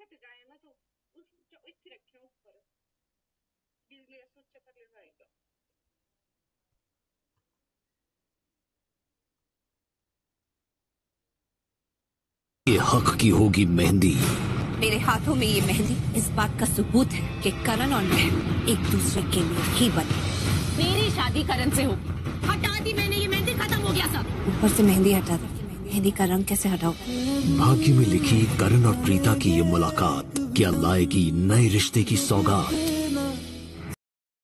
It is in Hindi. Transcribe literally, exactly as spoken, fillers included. घट जाए ना तो उस इसी रखे ऊपर बिजली स्वच्छ कर ले जाएगा। ये हक की होगी मेहंदी। मेरे हाथों में ये मेहंदी इस बात का सबूत है कि करण और मैं एक दूसरे के लिए ही बने। मेरी शादी करण से होगी। हटा दी मैंने ये मेहंदी, खत्म हो गया सब। ऊपर से मेहंदी हटा दी, मेहंदी का रंग कैसे हटाओ? भाग्य में लिखी करण और प्रीता की ये मुलाकात क्या लाएगी नए रिश्ते की सौगात?